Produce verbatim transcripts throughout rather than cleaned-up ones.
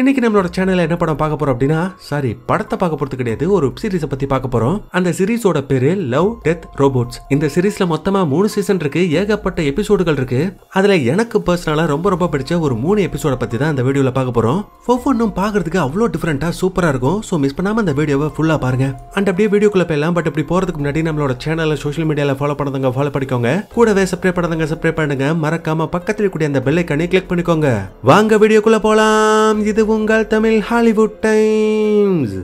இன்னைக்கு நம்மளோட சேனல்ல என்ன படம் பார்க்க போறோம் அப்படினா சாரி படத்தை பார்க்க போறது கிடையாது ஒரு வெப் சீரிஸ் பத்தி பார்க்க போறோம் அந்த சீரிஸோட பேரு லவ் டெத் ரோபோட்ஸ் இந்த சீரிஸ்ல மொத்தமா மூணு சீசன் இருக்கு ஏகப்பட்ட எபிசோடுகள் இருக்கு அதுல எனக்கு पर्सनலா ரொம்ப ரொம்ப பிடிச்ச ஒரு மூணு எபிசோட பத்தி தான் இந்த வீடியோல பார்க்க போறோம் ஒவ்வொண்ணும் பாக்கிறதுக்கு அவ்ளோ டிஃபரண்டா சூப்பரா இருக்கும் சோ மிஸ் பண்ணாம இந்த வீடியோவை ஃபுல்லா பாருங்க and அப்படியே வீடியோக்குள்ள போய்லாம் பட் இப்படி போறதுக்கு முன்னாடி நம்மளோட சேனலை சோஷியல் மீடியால ஃபாலோ பண்ணுங்க ஃபாலோ பண்ணிக்கோங்க கூடவே சப்ஸ்கிரைப் பண்ணுங்க சப்ஸ்கிரைப் பண்ணுங்க மறக்காம பக்கத்துல இருக்க அந்த பெல் ஐகானை கிளிக் பண்ணிக்கோங்க வாங்க வீடியோக்குள்ள போலாம் இது உங்கள் தமிழ் ஹாலிவுட் டைம்ஸ்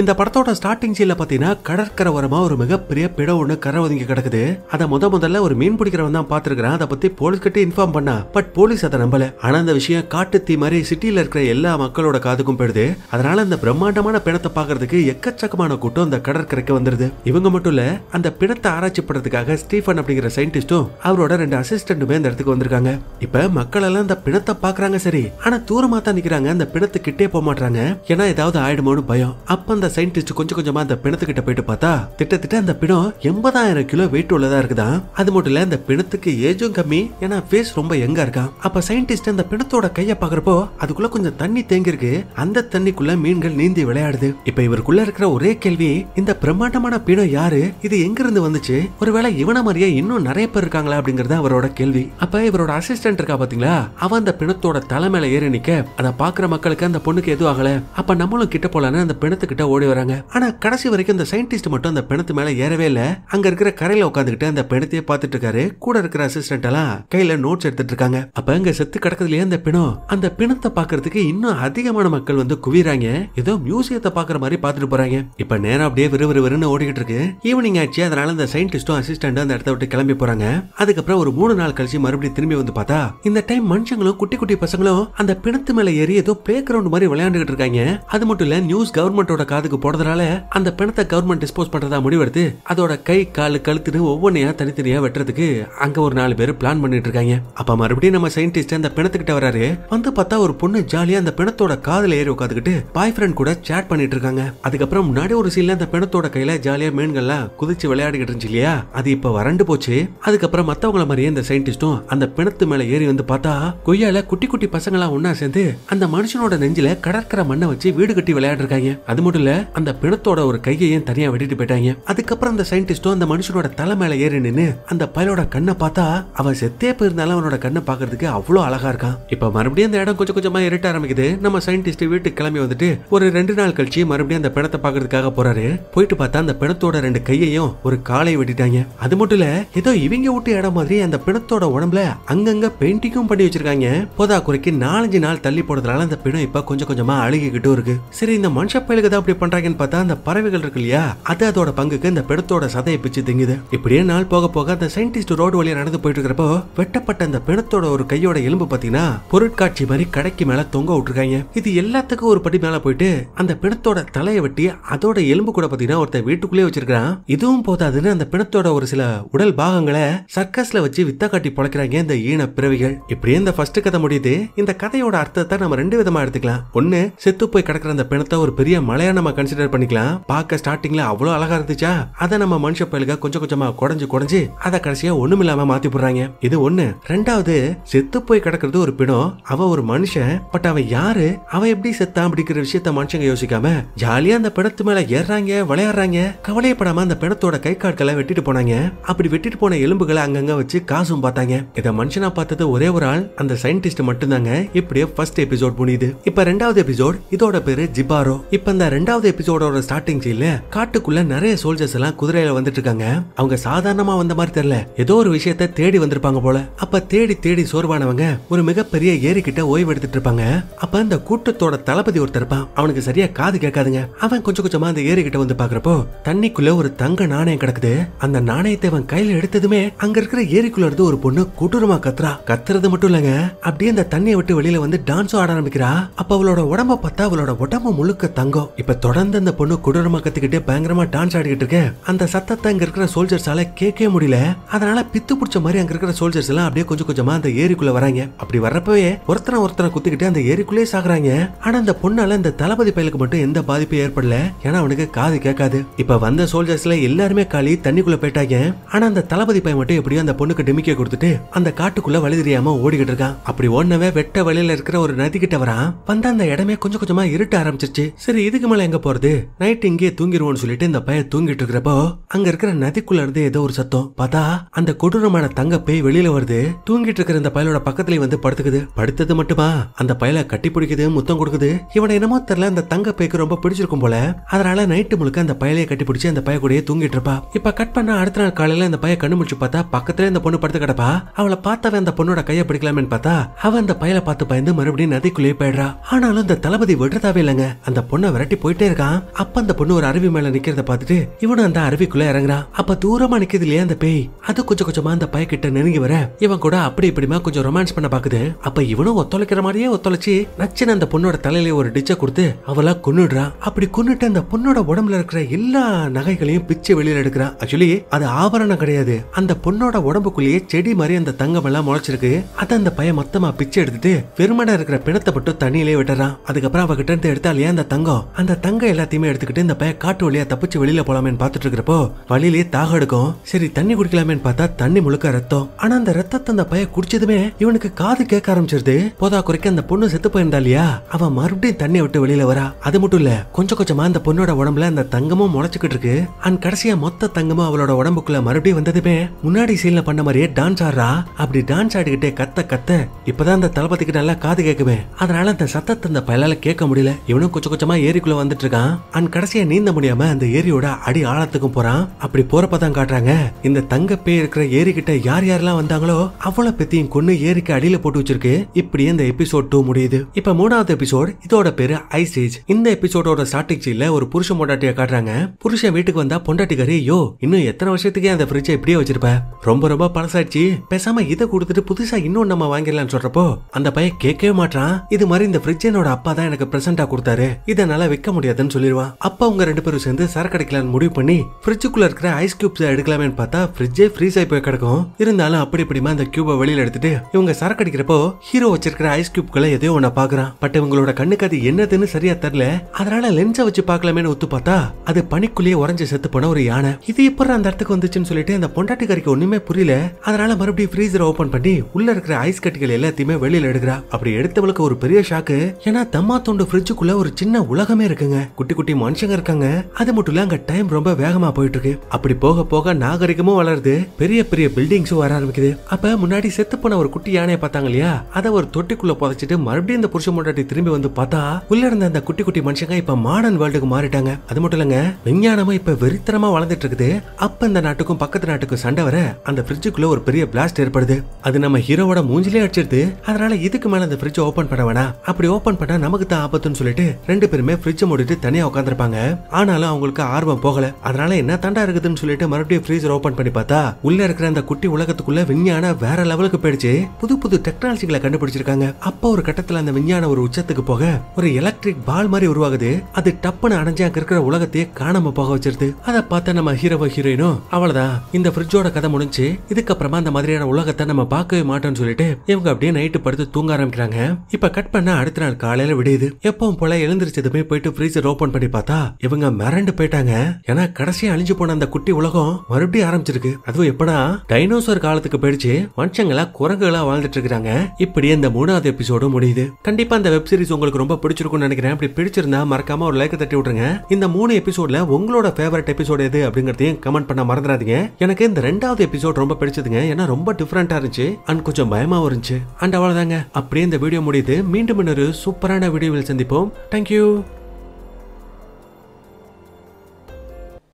இந்த படத்தோட ஸ்டார்டிங் சீன்ல பாத்தீங்கன்னா கடற்கரை ஓரமா ஒரு மிகப்பெரிய பிடம் ஒண்ணு கரை ஒதுங்கி கிடக்குது அதை முத முதல்ல ஒரு மீன் பிடிக்கிறவன் தான் பாத்துருக்கான் அதை பத்தி போலீஸ் கிட்ட இன்ஃபார்ம் பண்ணா பட் போலீஸ் அதை நம்பல ஆனா அந்த விஷயம் காட்டு தீ மாதிரி சிட்டியில இருக்கிற எல்லா மக்களோட காதுக்கும் போயிடுது அதனால அந்த பிரம்மாண்டமான பிணத்தை பாக்குறதுக்கு எக்கச்சக்கமான கூட்டம் அந்த கடற்கரைக்கு வந்துருது இவங்க மட்டும் இல்ல அந்த பிணத்தை ஆராய்ச்சி பண்றதுக்காக ஸ்டீஃபன் அப்படிங்கிற சயின்டிஸ்டும் அவரோட ரெண்டு அசிஸ்டன்ட்டுமே இந்த இடத்துக்கு வந்திருக்காங்க இப்ப மக்கள் எல்லாம் அந்த பிணத்தை பாக்குறாங்க சரி ஆனா தூரமா தான் நிக்கிறாங்க அந்த பிணத்துக்கிட்டே போக மாட்டாங்க ஏன்னா ஏதாவது ஆயிடுமோன்னு பயம் அப்ப சயின்டிஸ்ட் கொஞ்சம் கொஞ்சமா அந்த பிணத்துக்கிட்ட போயிட்டு பார்த்தா திட்டத்திட்ட அந்த பிணம் எண்பதாயிரம் கிலோ வெயிட் உள்ளதா இருக்குதா அது மட்டும் இல்ல அந்த பிணத்துக்கு ஏஜும் கம்மி ஏன்னா ஃபேஸ் ரொம்ப யங்கா இருக்கா அப்ப சயின்டிஸ்ட் அந்த பிணத்தோட கையை பாக்குறப்போ அதுக்குள்ள கொஞ்சம் தண்ணி தேங்கி இருக்கு அந்த தண்ணிக்குள்ள மீன்கள் நீந்தி விளையாடுது இப்ப இவருக்குள்ள இருக்கிற ஒரே கேள்வி இந்த பிரம்மாண்டமான பிணம் யாரு இது எங்க இருந்து வந்துச்சு ஒருவேளை இவன மாதிரியே இன்னும் நிறைய பேர் இருக்காங்களா அப்படிங்கறத அவரோட கேள்வி அப்ப இவரோட அசிஸ்டன்ட் இருக்கா பாத்தீங்களா அவன் அந்த பிணத்தோட தலைமையில ஏறி நிக்க அதை பாக்குற மக்களுக்கு அந்த பொண்ணுக்கு எதுவும் ஆகல அப்ப நம்மளும் கிட்ட போலான்னு அந்த பிணத்துக்கிட்ட ஓடி வராங்க ஆனா கடைசி வரைக்கும் அந்த சயின்டிஸ்ட் மட்டும் அந்த பிணத்து மேல ஏறவே இல்ல அங்க இருக்கிற கரையில உட்காந்துக்கிட்டு அந்த பிணத்தையே பாத்துட்டு இருக்காரு கூட இருக்கிற அசிஸ்டன்ட் எல்லாம் கையில நோட்ஸ் எடுத்துட்டு இருக்காங்க அப்ப அங்க செத்து கிடக்குதுலயே அந்த பிணம் அந்த பிணத்தை பாக்குறதுக்கு இன்னும் அதிகமான மக்கள் வந்து குவிறாங்க ஏதோ மியூசியத்தை பாக்குற மாதிரி பாத்துட்டு போறாங்க இப்ப நேரம் அப்படியே விறுவிறுன்னு ஓடிக்கிட்டு இருக்கு ஈவினிங் ஆச்சு அதனால அந்த சயின்டிஸ்டும் அசிஸ்டன்டும் அந்த இடத்த விட்டு கிளம்பி போறாங்க அதுக்கப்புறம் ஒரு மூணு நாள் கழிச்சு மறுபடியும் திரும்பி வந்து பார்த்தா இந்த டைம் மனுஷங்களும் குட்டி குட்டி பசங்களும் அந்த பிணத்து மேல ஏறி ஏதோ பிளே கிரவுண்ட் மாதிரி விளையாண்டுகிட்டு இருக்காங்க அது மட்டும் இல்ல நியூஸ் கவர்மெண்டோட காதுக்கு போடுறதுனால அந்த பிணத்தை கவர்மெண்ட் டிஸ்போஸ் பண்றதா முடிவெடுத்து அதோட கை காலு கழுத்துன்னு ஒவ்வொன்னையா தனித்தனியா வெட்டுறதுக்கு அங்க ஒரு நாலு பேர் பிளான் பண்ணிட்டு இருக்காங்க அப்ப மறுபடியும் நம்ம சயின்டிஸ்ட் அந்த பிணத்துக்கிட்ட வராரு வந்து பார்த்தா ஒரு பொண்ணு ஜாலியா அந்த பிணத்தோட காதுல ஏறி உட்காந்துக்கிட்டு பாய் ஃப்ரெண்ட் கூட சேட் பண்ணிட்டு இருக்காங்க அதுக்கப்புறம் முன்னாடி ஒரு சீன்ல அந்த பிணத்தோட கையில ஜாலியா மீன்கள்லாம் குதிச்சு விளையாடிக்கிட்டு இருந்துச்சு இல்லையா அது இப்ப வறண்டு போச்சு அதுக்கப்புறம் மத்தவங்கள மாதிரியே இந்த சயின்டிஸ்டும் அந்த பிணத்து மேல ஏறி வந்து பார்த்தா கொய்யால குட்டி குட்டி பசங்களா ஒன்னா சேர்ந்து அந்த மனுஷனோட நெஞ்சில கடற்கரை மண்ணை வச்சு வீடு கட்டி விளையாடுறாங்க அது மட்டும் அந்த பிணத்தோட ஒரு கையையும் தனியா வெட்டிட்டு போயிட்டாங்க அதுக்கப்புறம் அந்த சயின்டிஸ்டும் அந்த மனுஷனோட தலை மேல ஏறி நின்னு அந்த பயலோட கண்ணை பார்த்தா அவன் செத்தே போயிருந்தாலும் அவனோட கண்ணை பாக்குறதுக்கு அவ்வளோ அழகா இருக்கான் இப்ப மறுபடியும் அந்த இடம் கொஞ்சம் கொஞ்சமா இருட்ட ஆரம்பிக்குது நம்ம சயின்டிஸ்ட் வீட்டுக்கு கிளம்பி வந்துட்டு ஒரு ரெண்டு நாள் கழிச்சு மறுபடியும் அந்த பிணத்தை பாக்குறதுக்காக போறாரு போயிட்டு பார்த்தா அந்த பிணத்தோட ரெண்டு கையையும் ஒரு காலை வெட்டிட்டாங்க அது மட்டும் இல்ல ஏதோ இவங்க விட்டு இடம் மாதிரி அந்த பிணத்தோட உடம்புல அங்கங்க பெயிண்டிங்கும் பண்ணி வச்சிருக்காங்க போதா குறைக்கு நாலஞ்சு நாள் தள்ளி போடுறதுனால அந்த பிணம் இப்ப கொஞ்சம் கொஞ்சமா அழுகிக்கிட்டு இருக்கு சரி இந்த மனுஷ பயலுக்கு தான் அப்படி பண்றாங்கன்னு பார்த்தா அந்த பறவைகள் இருக்கு இல்லையா அது அதோட பங்குக்கு இந்த பிணத்தோட சதையை பிச்சு திங்குது இப்படியே நாள் போக போக அந்த சயின்டிஸ்ட் ரோடு வழியா நடந்து போயிட்டு இருக்கிறப்போ வெட்டப்பட்ட அந்த பிணத்தோட ஒரு கையோட எலும்பு பாத்தீங்கன்னா பொருட்காட்சி மாதிரி கடைக்கு மேல தொங்க விட்டுருக்காங்க இது எல்லாத்துக்கும் ஒரு படி மேல போயிட்டு அந்த பிணத்தோட தலையை வெட்டி அதோட எலும்பு கூட பாத்தீங்கன்னா ஒருத்த வீட்டுக்குள்ளே வச்சிருக்கான் இதுவும் போதாதுன்னு அந்த பிணத்தோட ஒரு சில உடல் பாகங்களை சர்க்கஸ்ல வச்சு வித்தா காட்டி பழக்கிறாங்க இந்த ஈன பிறவிகள் இப்படியே இந்த ஃபர்ஸ்ட் கதை முடியுது இந்த கதையோட அர்த்தத்தை நம்ம ரெண்டு விதமா எடுத்துக்கலாம் ஒன்னு செத்து போய் கிடக்குற அந்த பிணத்தை ஒரு பெரிய மலையா நம்ம கன்சிடர் பண்ணிக்கலாம் பார்க்க ஸ்டார்டிங்ல அவ்வளவு அழகா இருந்துச்சா அதை நம்ம மனுஷ பயலுக்கு கொஞ்சம் கொஞ்சமா குறைஞ்சு குறைஞ்சு அதை கடைசியா ஒண்ணும் இல்லாம மாத்தி போடுறாங்க இது ஒண்ணு ரெண்டாவது செத்து போய் கிடக்குறது ஒரு பிணம் அவன் ஒரு மனுஷன் பட் அவன் யாரு அவன் எப்படி செத்தான் அப்படிங்கிற விஷயத்த மனுஷங்க யோசிக்காம ஜாலியா அந்த பிணத்து மேல ஏறாங்க விளையாடுறாங்க கவலையப்படாம அந்த பிணத்தோட கை காட்களை வெட்டிட்டு போனாங்க அப்படி வெட்டிட்டு போன எலும்புகளை அங்கங்க வச்சு காசும் பார்த்தாங்க இதை மனுஷனா பார்த்தது ஒரே ஒரு ஆள் அந்த சயின்டிஸ்ட் மட்டும்தாங்க இப்படியே ஃபர்ஸ்ட் எபிசோட் முடியுது இப்ப ரெண்டாவது எபிசோட் இதோட பேரு ஜிபாரோ இப்ப இந்த ரெண்டாவது எபிசோடோட ஸ்டார்டிங் சீன்ல காட்டுக்குள்ள நிறைய சோல்ஜர்ஸ் எல்லாம் குதிரையில வந்துட்டு இருக்காங்க அவங்க சாதாரணமா வந்த மாதிரி தெரியல ஏதோ ஒரு விஷயத்தை தேடி வந்திருப்பாங்க போல அப்ப தேடி தேடி சோர்வானவங்க ஒரு மிகப்பெரிய ஏரி கிட்ட ஓய்வு எடுத்துட்டு இருப்பாங்க அப்ப அந்த கூட்டத்தோட தளபதி ஒருத்தர் அவனுக்கு சரியா காது கேட்காதுங்க அவன் கொஞ்சம் கொஞ்சமா அந்த ஏரி கிட்ட வந்து பாக்குறப்போ தண்ணிக்குள்ள ஒரு தங்க நாணயம் கிடக்குது அந்த நாணயத்தை அவன் கையில எடுத்ததுமே அங்க இருக்கிற ஏரிக்குள்ள இருந்து ஒரு பொண்ணு கொடூரமா கத்துறா கத்துறது மட்டும் இல்லங்க அப்படியே அந்த தண்ணியை விட்டு வெளியில வந்து டான்ஸும் ஆட ஆரம்பிக்கிறா அப்ப அவளோட உடம்ப பார்த்தா அவளோட உடம்பு முழுக்க தங்கம் இப்ப தொடர்ந்து அந்த பொண்ணு குடரமா கத்திக்கிட்டே பயங்கரமா டான்ஸ் ஆடிக்கிட்டு இருக்கே. அந்த சத்தத்தை அங்க இருக்கிற சோல்ஜர்ஸால கேட்கவே முடியல. அதனால பித்து பிடிச்ச மாதிரி அங்க இருக்கிற சோல்ஜர்ஸ் எல்லாம் அப்படியே கொஞ்சம் கொஞ்சமா அந்த ஏரிக்குள்ள வராங்க. அப்படி வர்றப்பவே ஒருத்தனை ஒருத்தனை குத்திக்கிட்டு அந்த ஏரிக்குள்ளே சாகுறாங்க. ஆனா அந்த பொண்ணால அந்த தளபதி பயலுக்கு மட்டும் எந்த பாதிப்பும் ஏற்படல. ஏன்னா அவனுக்கு காது கேட்காது. இப்ப வந்த சோல்ஜர்ஸ்ல எல்லாருமே காலி தண்ணிக்குள்ள போயிட்டாங்க. ஆனா அந்த தளபதி பையன் மட்டும் எப்படியோ அந்த பொண்ணுக்கு டிமிக்க கொடுத்துட்டு அந்த காட்டுக்குள்ள வழி தெரியாம ஓடிக்கிட்டு இருக்கான். அப்படி ஓடனவே வெட்ட வழியில இருக்கிற ஒரு நதி கிட்ட வரான். வந்த அந்த இடமே கொஞ்சம் கொஞ்சமா இருட்ட ஆரம்பிச்சிருச்சு. சரி இதுக்கு மேல எங்க போறது, நைட் இங்கே தூங்கிடுவோம்னு சொல்லிட்டு இந்த பையன் தூங்கிட்டு இருக்கிறப்போ அங்க இருக்கிற நதிக்குள்ள இருந்து ஏதோ ஒரு சத்தம். பார்த்தா அந்த கொடூரமான தங்க பேய் வெளியில வருது. தூங்கிட்டு இருக்கிற அந்த பயலோட பக்கத்துல வந்து படுத்துக்குது. படுத்தது மட்டுமா அந்த பயலை கட்டி பிடிக்குது, முத்தம் கொடுக்குது. இவனை என்னமோ தெரியல அந்த தங்க பேய்க்கு ரொம்ப பிடிச்சிருக்கும் போல. அதனால நைட்டு முழுக்க அந்த பயலையை கட்டி பிடிச்சி அந்த பைய கூடயே தூங்கிட்டு இருப்பா. இப்ப கட் பண்ண அடுத்த நாள் காலையில அந்த பைய கண்ணு முடிச்சு பார்த்தா பக்கத்துல இந்த பொண்ணு படுத்து கிடப்பா. அவளை பார்த்தாவே அந்த பொண்ணோட கையை பிடிக்கலாமேன்னு பார்த்தா அவ அந்த பயலை பார்த்து பயந்து மறுபடியும் நதிக்குள்ளேயே போயிடுறா. ஆனாலும் இந்த தளபதி விடுறதாவே இல்லங்க. அந்த பொண்ணை விரட்டி போயிட்டே இருக்கான். அப்ப அந்த பொண்ணு ஒரு அருவி மேல நிக்கிறத பார்த்துட்டு இவனும் அந்த அருவிக்குள்ள இறங்குறான். அப்ப தூரமா நிக்கிறது இல்லையா அந்த பேய், அது கொஞ்சம் கொஞ்சமா அந்த பைய கிட்ட நெருங்கி வர இவன் கூட அப்படி இப்படிமா கொஞ்சம் ரொமான்ஸ் பண்ண பாக்குது. அப்ப இவனும் ஒத்துழைக்கிற மாதிரியே ஒத்துழைச்சு நச்சுன்னு அந்த பொண்ணோட தலையில ஒரு டிச்சை கொடுத்து அவளா கொன்னுடுறான். அப்படி கொன்னுட்டு அந்த பொண்ணோட உடம்புல இருக்கிற எல்லா நகைகளையும் பிச்சு வெளியில எடுக்கிறான். ஆக்சுவலி அது ஆபரணம் கிடையாது. அந்த பொண்ணோட உடம்புக்குள்ளேயே செடி மாதிரி அந்த தங்கம் எல்லாம் முளைச்சிருக்கு. அதை அந்த பைய மொத்தமா பிச்சு எடுத்துட்டு வெறுமடா இருக்கிற பிணத்தை மட்டும் தண்ணியிலே விட்டுறான். அதுக்கப்புறம் அவகிட்ட இருந்து எடுத்தாலே அந்த தங்கம், அந்த தங்கம் எல்லாத்தையுமே எடுத்துக்கிட்டு இந்த பைய காட்டு வழியா தப்பிச்சு வெளியில போலாமேன்னு பார்த்துட்டு இருக்கிறப்போ வழியிலேயே தாக எடுக்கும். சரி தண்ணி குடிக்கலாமேன்னு பார்த்தா தண்ணி முழுக்க ரத்தம். ஆனா அந்த ரத்தத்தை அந்த பைய குடிச்சதுமே இவனுக்கு காது கேட்க ஆரம்பிச்சிருது. போதா குறைக்க அந்த பொண்ணு செத்து போயிருந்தா இல்லையா, அவ மறுபடியும் தண்ணியை விட்டு வெளியில வரா. அது மட்டும் இல்ல கொஞ்சம் கொஞ்சமா அந்த பொண்ணோட உடம்புல அந்த தங்கமும் முளைச்சுக்கிட்டு இருக்கு. அண்ட் கடைசியா மொத்த தங்கமும் அவளோட உடம்புக்குள்ள மறுபடியும் வந்ததுமே முன்னாடி சீன்ல பண்ண மாதிரியே டான்ஸ் ஆடுறா. அப்படி டான்ஸ் ஆடிக்கிட்டே கத்த கத்த இப்பதான் அந்த தளபதிக்கு நல்லா காது கேட்குமே. அதனால அந்த சத்தத்தை அந்த பயலால கேட்க முடியல. இவனும் கொஞ்சம் கொஞ்சமா ஏரிக்குள்ள வந்துட்டு இருக்கான். அண்ட் கடைசியா நீந்த முடியாம அந்த ஏரியோட அடி ஆழத்துக்கும் போறான். அப்படி போறப்பதான் காட்டுறாங்க இந்த தங்க பேய் இருக்கிற ஏரி கிட்ட யார் யாரெல்லாம் வந்தாங்களோ அவ்வளவு பேத்தையும் கொன்னு ஏரிக்கு அடியில போட்டு வச்சிருக்கு. இப்படி இந்த எபிசோட் டூ முடியுது. இப்ப மூணாவது எபிசோட், இதோட பேரு ஐஸ் ஏஜ். இந்த எபிசோடோட ஸ்டார்டிங் சீன்ல ஒரு புருஷன் பொண்டாட்டிய காட்டுறாங்க. புருஷன் வீட்டுக்கு வந்தா பொண்டாட்டிக்காரி, யோ இன்னும் எத்தனை வருஷத்துக்கே அந்த ஃப்ரிட்ஜை இப்படியே வச்சிருப்ப, ரொம்ப ரொம்ப பழசாச்சு, பேசாம இதை கொடுத்துட்டு புதுசா இன்னும் நம்ம வாங்கிடலாம் சொல்றப்போ அந்த பையன் கேட்கவே மாட்டான். இது மாதிரி இந்த ஃப்ரிட்ஜ் என்னோட அப்பா தான் எனக்கு பிரசன்டா கொடுத்தாரு, இதனால விற்க முடியாதுன்னு சொல்லிடுவான். அப்பா அவங்க ரெண்டு பேரும் சேர்ந்து சரக்கு அடிக்கலான்னு முடிவு பண்ணி ஃப்ரிட்ஜுக்குள்ள இருக்கிற ஐஸ் கியூப்ஸ் எடுக்கலாமேன்னு பார்த்தா ஃப்ரிட்ஜே ஃப்ரீஸ் ஆகி போய் கிடக்கும். இருந்தாலும் அப்படி இப்படிமா அந்த கியூபை வெளியில எடுத்துட்டு இவங்க சரக்கு அடிக்கிறப்போ ஹீரோ வச்சிருக்கிற ஐஸ் கியூப்களை எதையோ ஒன்ன பாக்குறான். பட் இவங்களோட கண்ணுக்கு அது என்னதுன்னு சரியா தெரியல. அதனால லென்ஸை வச்சு பாக்கலாமேன்னு ஒத்து பார்த்தா அது பனிக்குள்ளேயே உறைஞ்சு செத்து போன ஒரு யானை. இது இப்ப அந்த இடத்துக்கு வந்துச்சுன்னு சொல்லிட்டு அந்த பொண்டாட்டிக்காரிக்கு ஒண்ணுமே புரியல. அதனால மறுபடியும் ஃப்ரீசரை ஓபன் பண்ணி உள்ள இருக்கிற ஐஸ் கட்டிகள் எல்லாத்தையுமே வெளியில எடுக்கிறா. அப்படி எடுத்தவளுக்கு ஒரு பெரிய ஷாக்கு. ஏன்னா தம்மா தோண்டு ஃப்ரிட்ஜுக்குள்ள ஒரு சின்ன உலகமே இருக்குங்க, குட்டி குட்டி மனுஷங்க இருக்காங்க. அது மட்டும் இல்ல அங்க டைம் ரொம்ப வேகமா போயிட்டு இருக்கு. அப்படி போக போக நாகரிகமும் வளருது, பெரிய பெரிய பில்டிங்ஸும் வர ஆரம்பிக்குது. அப்ப முன்னாடி செத்து போன ஒரு குட்டி யானையை பார்த்தாங்க இல்லையா, அதை ஒரு தொட்டிக்குள்ள புதைச்சிட்டு மறுபடியும் இந்த புருஷ முன்னாடி திரும்பி வந்து பார்த்தா உள்ள இருந்த அந்த குட்டி குட்டி மனுஷங்க இப்ப மாடர்ன் வேர்ல்டுக்கு மாறிட்டாங்க. அது மட்டும் இல்லங்க விஞ்ஞானமும் இப்ப வெறித்தனமா வளர்ந்துட்டு இருக்குது. அப்ப இந்த நாட்டுக்கும் பக்கத்து நாட்டுக்கும் சண்டை வர அந்த ஃப்ரிட்ஜுக்குள்ள ஒரு பெரிய பிளாஸ்ட் ஏற்படுது. அது நம்ம ஹீரோவோட மூஞ்சிலே அடிச்சிருது. அதனால இதுக்கு மேல அந்த ஃப்ரிட்ஜ் ஓபன் பண்ண வேணாம், அப்படி ஓபன் பண்ணா நமக்கு தான் ஆபத்துன்னு சொல்லிட்டு ரெண்டு பேருமே ஃப்ரிட்ஜ் மூடிட்டு தனியா உட்காந்துருப்பாங்க. ஆனாலும் அவங்களுக்கு ஆர்வம் போகல. அதனால என்ன தாண்டா இருக்குதுன்னு சொல்லிட்டு மறுபடியும் ஃப்ரீசர் ஓபன் பண்ணி பார்த்தா உள்ள இருக்கிற அந்த குட்டி உலகத்துக்குள்ள விஞ்ஞானம் வேற லெவலுக்கு போயிடுச்சு. புது புது டெக்னாலஜிகளை கண்டுபிடிச்சிருக்காங்க. அப்போ ஒரு கட்டத்துல அந்த விஞ்ஞானம் ஒரு உச்சத்துக்கு போக ஒரு எலக்ட்ரிக் பால் மாதிரி உருவாகுது. அது டப்புன்னு அடைஞ்சு அங்க இருக்கிற உலகத்தையே காணாம போக வச்சிருது. அதை பார்த்த நம்ம ஹீரோவோ ஹீரோயினும் அவ்வளவுதான், இந்த ஃப்ரிட்ஜோட கதை முடிஞ்சு, இதுக்கப்புறமா அந்த மாதிரியான உலகத்தை நம்ம பார்க்கவே மாட்டோம்னு சொல்லிட்டு இவங்க அப்படியே நைட்டு படுத்து தூங்க ஆரம்பிக்கிறாங்க. இப்ப கட் பண்ண அடுத்த நாள் காலையில விடியுது. எப்பவும் போல எழுந்திருச்சதுமே போயிட்டு ஃப்ரீசர் ஓபன் பண்ணி பார்த்தா இவங்க மிரண்டு போயிட்டாங்க. ஏன்னா கடைசியா அழிஞ்சு போன அந்த குட்டி உலகம் மறுபடியும் ஆரம்பிச்சிருக்கு. அதுவும் எப்படா டைனோசர் காலத்துக்கு போயிடுச்சு, மனுஷங்களா குரங்குகளா வாழ்ந்துட்டு இருக்கிறாங்க. இப்படி இந்த மூணாவது எபிசோடும் முடியுது. கண்டிப்பா இந்த வெப் சீரிஸ் உங்களுக்கு ரொம்ப பிடிச்சிருக்கும்னு நினைக்கிறேன். அப்படி பிடிச்சிருந்தா மறக்காம ஒரு லைக் தட்டி விட்டுருங்க. இந்த மூணு எபிசோட்ல உங்களோட ஃபேவரட் எபிசோட் எது அப்படிங்கறதையும் கமெண்ட் பண்ண மறந்துடாதீங்க. எனக்கு இந்த ரெண்டாவது எபிசோட் ரொம்ப பிடிச்சதுங்க. ஏன்னா ரொம்ப டிஃபரெண்டா இருந்துச்சு அண்ட் கொஞ்சம் பயமாவும் இருந்துச்சு. அண்ட் அவ்வளவுதாங்க, அப்படியே இந்த வீடியோ முடியுது. மீண்டும் இன்னொரு சூப்பரான வீடியோவில் சந்திப்போம். தேங்க்யூ.